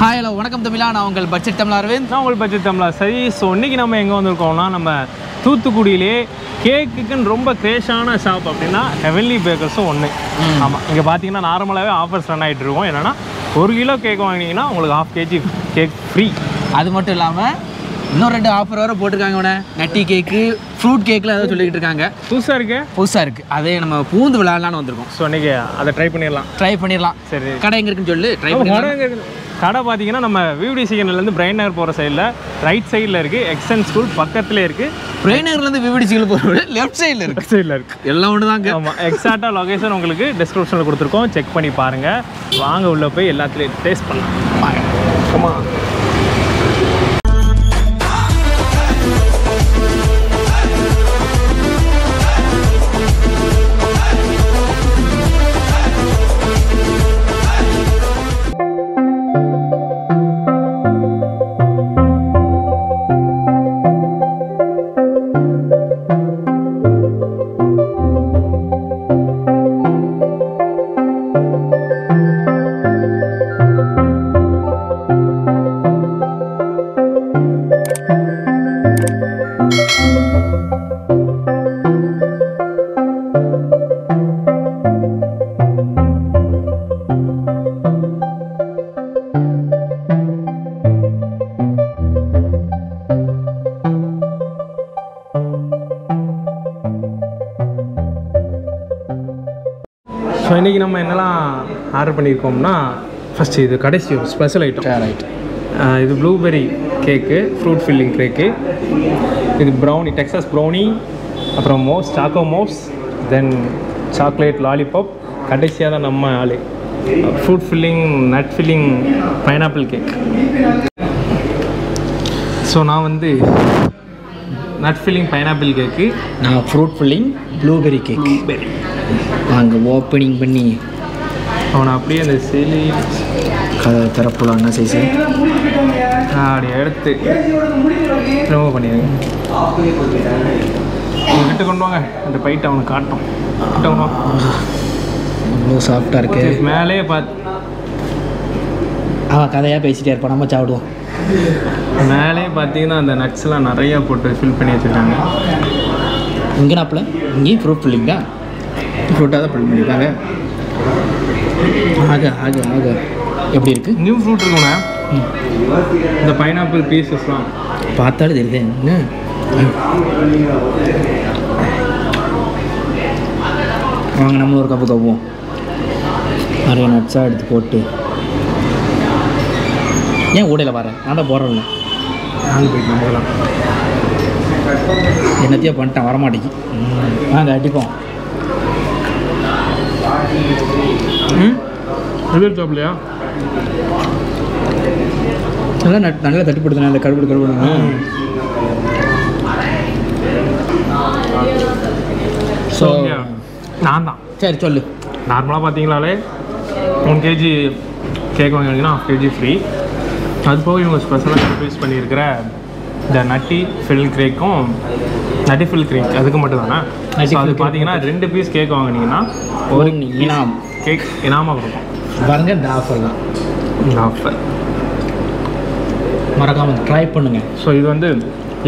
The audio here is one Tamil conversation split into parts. Hi, hello. Welcome to Milan. I am Budget Tamizha. I am Budget Tamizha. So, today we are Thoothukudi cake and romba crashana shop appadina Heavenly Bakers one ama inga pathina normalaவே ஆஃபர்ஸ் ரன் ஆயிட்டு இருக்கும் என்னன்னா 1 கிலோ கேக் வாங்குனீங்கன்னா உங்களுக்கு 1/2 kg கேக் ஃப்ரீ அது மட்டும் இல்லாம இன்னும் ரெண்டு ஆஃபர் வர போட்டுருக்காங்க உடனே நட்டி கேக் फ्रूट கேக்ல ஏதோ சொல்லிட்டு இருக்காங்க புதுசா இருக்கு அதே நம்ம பூந்து விளையாடலாம்னு வந்திருக்கோம் சோ இன்னைக்கு அத ட்ரை பண்ணிரலாம் சரி கடை எங்க இருக்குன்னு சொல்லு ட்ரை பண்ணிரலாம் கடை பாத்தீங்கன்னா நம்ம வியூடி சிக்னல்ல இருந்து பிரைன் நகர் போற சைடுல ரைட் சைடுல இருக்கு எக்ஸ்என் ஸ்கூல் பக்கத்துல இருக்கு பிரைன் நகர்ல இருந்து வியூடி சிக்னல் போற லெஃப்ட் சைடுல இருக்கு எல்லாம் ஒண்ணுதாங்க ஆமா எக்ஸாக்ட்டா லொகேஷன் உங்களுக்கு டிஸ்கிரிப்ஷன்ல கொடுத்திருக்கோம் செக் பண்ணி பாருங்க வாங்க உள்ள போய் எல்லாத்தையும் டேஸ்ட் பண்ணலாம் come on So, we have first a special item. This is blueberry cake, fruit filling cake. This is brownie, Texas brownie, mops, choco mops, then chocolate lollipop. Fruit filling, nut filling, pineapple cake. So, now nut filling, pineapple cake. Now, fruit filling, blueberry cake. Opening bunny. On a play in the silly Tarapulana season. Ah, dear. No money. You get to go and the pay town cart. No soft target. Malay, but Akadaya Pesitia Panamachado. Malay, Patina, and the Naxala and Araya put the fill penetrator. You can apply fruit filling. Fruitada put me there. Aga. எப்படி இருக்கு? New fruit இருக்குனா. இந்த pineapple pieces-லாம் பார்த்தாலே தெரியுது என்ன? வாங்க நம்ம ஒரு கப் கவ்வோம். அரிய நட்ஸ் எடுத்து போட்டு. ஏன் ஊடையில பாற? நான்டா போறேன். நான் போய் நம்மலாம். என்னத்தியா பண்ணிட்டேன் வர மாட்டேங்கி. வாங்க அடிப்போம். It's good. So, normally, 1 kg cake, 1 kg free. That's why you special service the nutty fill cake. That's two pieces cake. Or enam cake enam avrum varunga da offer marakama try பண்ணுங்க சோ இது வந்து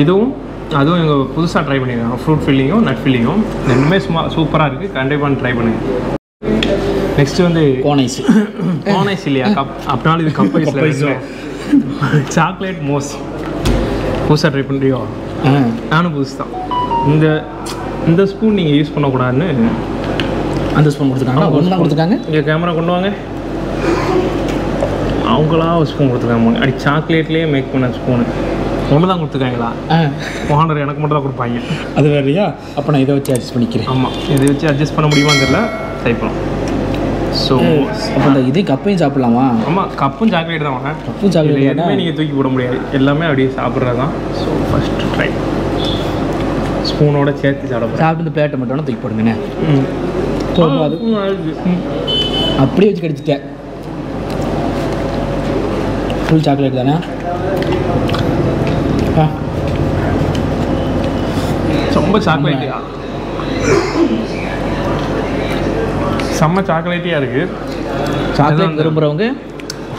இதுவும் அதுவும் எங்க புதுசா ட்ரை பண்ணிருக்காங்க fruit filling and nut filling ரெண்டுமே சூப்பரா இருக்கு கண்டிப்பா ட்ரை பண்ணுங்க நெக்ஸ்ட் வந்து corn ice இல்லையா கப் அப்னால இது கப் ஐஸ்ல இருக்கு சாக்லேட் மோஸ் புதுசா ட்ரை பண்றியோ நானும் புதுசா இந்த ஸ்பூன் நீங்க யூஸ் பண்ண கூடாதுன்னு அந்த ஸ்பூன் கொடுத்துட்டாங்க ஒண்ணா கொடுத்துட்டாங்க இங்க கேமரா கொண்டு வாங்க அவங்களா ஒரு ஸ்பூன் கொடுத்துட்டாங்க அடி சாக்லேட்லயே மேக் பண்ண ஸ்பூன் ஒண்ணா கொடுத்துட்டாங்களா ஓனர் எனக்கு மட்டும் தான் கொடுப்பாங்க அது வேறயா அப்ப நான் இத வச்சு அட்ஜஸ்ட் பண்ணிக்கிறேன் ஆமா இத வச்சு அட்ஜஸ்ட் பண்ண முடியுமான்னு தெரியல ட்ரை பண்ணலாம் சோ அப்ப இது கப்பையும் சாப்பிடலாமா ஆமா கப்பும் சாக்லேட் தான் வாங்க கப்பும் சாக்லேட் எல்லாமே நீங்க தூக்கி போட முடியாது எல்லாமே அப்படியே சாப்பிடுறது தான் சோ ஃபர்ஸ்ட் ட்ரை ஸ்பூனோட சேர்த்து சாப்பிடுங்க சாப்பிட்டு பிளேட் மட்டும் தூக்கி போடுங்க அப்படியே வச்சு கடிச்சிட்டேன் ஃபுல் சாக்லேட் தானே ரொம்ப சாக்லேட்டியா செம்ம சாக்லேட்டியா இருக்கு சாக்லேட் விரும்புறவங்க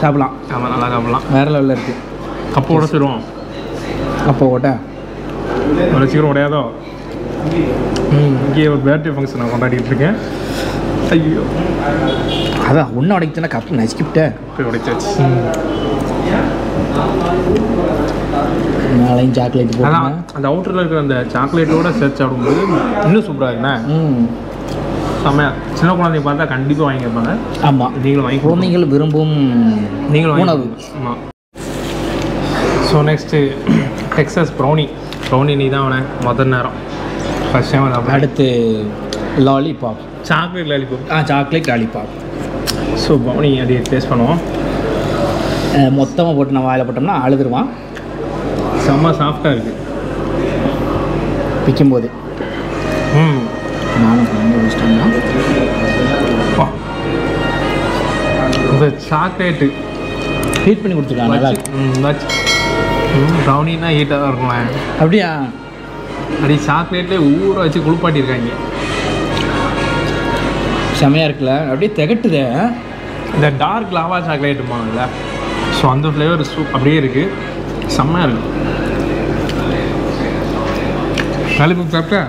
சாப்பிடலாம். ஆமாம் நல்லா சாப்பிடலாம். வேறு லெவலில் இருக்குது. கப்பை உடச்சிடுவோம். கப்பை ஓட்ட சீக்கிரம் உடையாதோ. இங்கே ஒரு பர்த்டே ஃபங்க்ஷன் நான் கொண்டாடிட்டு இருக்கேன். ஐயோ அதான் ஒன்றும் உடைக்குதுன்னா கப்பு நசுக்கிவிட்டேன். கப்பை உடைச்சாச்சு. நாளையும் சாக்லேட் போடலாம். அந்த அவுட்டரில் இருக்கிற அந்த சாக்லேட்டோட சேர்த்து சாப்பிடும்போது இன்னும் சூப்பராக இருக்குண்ணா. செம்மையா. சின்ன குழந்தைங்க பார்த்தா கண்டிப்பாக வாங்கி கேட்பாங்க. ஆமாம் நீங்களும் வாங்கி குழந்தைங்களும் விரும்பும் நீங்களும் உணவு. ஆமாம். So next Texas brownie. Brownie நீ தான் அவனை முதல் நேரம் ஃபஸ்ட் டைம் வந்து. அடுத்து லாலிபாப். Chocolate lollipop. ஆ சாக்லேட் லாலிபாப். ஸோ ப்ரௌனி அப்படி டேஸ்ட் பண்ணுவோம். மொத்தமாக போட்டு நம்ம வாயில் போட்டோம்னா அழுதுருவான். செம்ம சாஃப்டாக இருக்குது பிக்கும்போது. ம் நானும் இந்த சாக்லேட்டு ஹீட் பண்ணி கொடுத்துருக்காங்க. நல்லா இருக்கு. ப்ரௌனின்னா ஹீட்டாக தான் இருக்குங்களேன். அப்படியா? அப்படி சாக்லேட்லேயே ஊற வச்சு குளிப்பாட்டியிருக்காங்க. செம்மையாக இருக்குல்ல? அப்படியே திகட்டுதே. இந்த டார்க் லாவா சாக்லேட்டுமாங்கல்ல, ஸோ அந்த ஃப்ளேவர் அப்படியே இருக்குது. செம்மையாக இருக்குது. லாலிபாப் சாப்பிட்டா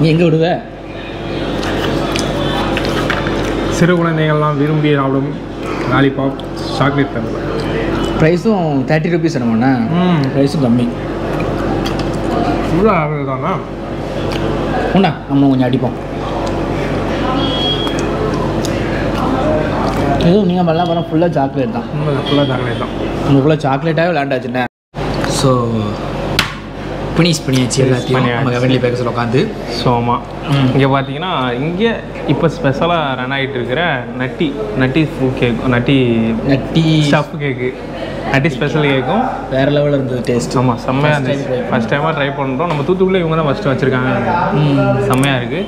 நீ எங்கே விடுவ? சிறு குழந்தைகள்லாம் விரும்பி சாப்பிடும் லாலிபாப் சாக்லேட் தருவா. ப்ரைஸும் 30 rupees என்னமாண்ணா? ம் ப்ரைஸும் கம்மி. ஃபுல்லாக ஆகுது தானா? உண்டா நம்ம கொஞ்சம் அடிப்போம். எதுவும் நீங்கள் பண்ணலாம் பண்ணால் ஃபுல்லாக சாக்லேட் தான். ஃபுல்லாக சாக்லேட் தான். நம்ம ஃபுல்லாக சாக்லேட்டாகவே விளையாண்டாச்சுண்ணே. ஸோ ஃபினிஷ் பண்ணியாச்சு எல்லாத்தையும் நம்ம ஹெவன்லி பேக்கர்ஸில் உட்காந்து. ஸோ ஆமாம் இங்கே பார்த்தீங்கன்னா இங்கே இப்போ ஸ்பெஷலாக ரன் ஆகிட்டு இருக்கிற nutty nutty food cake nutty nutty stuff cake nutty special கேக்கும் வேறு லெவலில் இருந்தது டேஸ்ட். ஆமாம் செம்மையாக இருந்துச்சு. ஃபஸ்ட் டைமாக ட்ரை பண்ணுறோம். நம்ம தூத்துக்குள்ளே இவங்க தான் ஃபஸ்ட்டு வச்சுருக்காங்க. செம்மையாக இருக்குது.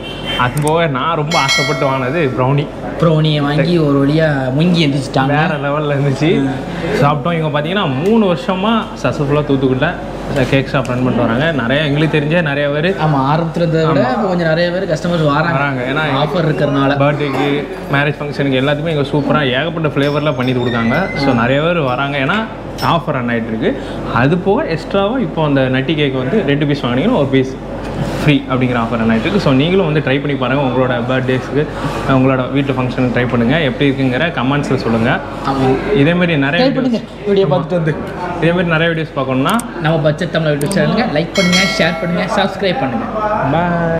அது போக நான் ரொம்ப ஆசைப்பட்டு வாங்கினது ப்ரௌனி. ப்ரௌனியை வாங்கி ஒரு வழியாக முங்கி எழுந்துச்சுட்டாங்க. வேறு லெவலில் இருந்துச்சு. சாப்பிட்டோம். இவங்க பார்த்தீங்கன்னா 3 வருஷமாக சக்ஸஸ்ஃபுல்லாக தூத்துக்குள்ளே கேக் ஷாப் ரன் பண்ணிட்டு வராங்க. நிறையா எங்களுக்கு தெரிஞ்ச நிறைய பேர். ஆமாம் ஆரம்பத்தில் விட கொஞ்சம் நிறைய பேர் கஸ்டமர்ஸ் வராங்க. ஏன்னா ஆஃபர் இருக்கிறனால பர்த்டேக்கு மேரேஜ் ஃபங்க்ஷனுக்கு எல்லாத்துக்குமே எங்கள் சூப்பராக ஏகப்பட்ட ஃப்ளேவரில் பண்ணிட்டு கொடுத்தாங்க. ஸோ நிறைய பேர் வராங்க. ஏன்னா ஆஃபர் ரன் ஆகிட்டு இருக்குது. அது போக எக்ஸ்ட்ராவாக இப்போ அந்த நட்டி கேக் வந்து 2 பீஸ் வாங்கினீங்கன்னா 1 பீஸ் ஃப்ரீ அப்படிங்கிற ஆஃபர் ரன் ஆகிட்டு இருக்குது. ஸோ நீங்களும் வந்து ட்ரை பண்ணி பாருங்கள். உங்களோட பர்த்டேஸ்க்கு உங்களோட வீட்டில் ஃபங்க்ஷனுக்கு ட்ரை பண்ணுங்கள். எப்படி இருக்குங்கிற கமெண்ட்ஸில் சொல்லுங்கள். இதேமாரி நிறைய வீடியோ பார்த்துட்டு வந்து இதேமாரி நிறைய வீடியோஸ் பார்க்கணுன்னா நம்ம பட்ஜெட் தமிழ் வீடியோ சேனலுங்க லைக் பண்ணுங்கள், ஷேர் பண்ணுங்கள், சப்ஸ்கிரைப் பண்ணுங்கள். பாய்.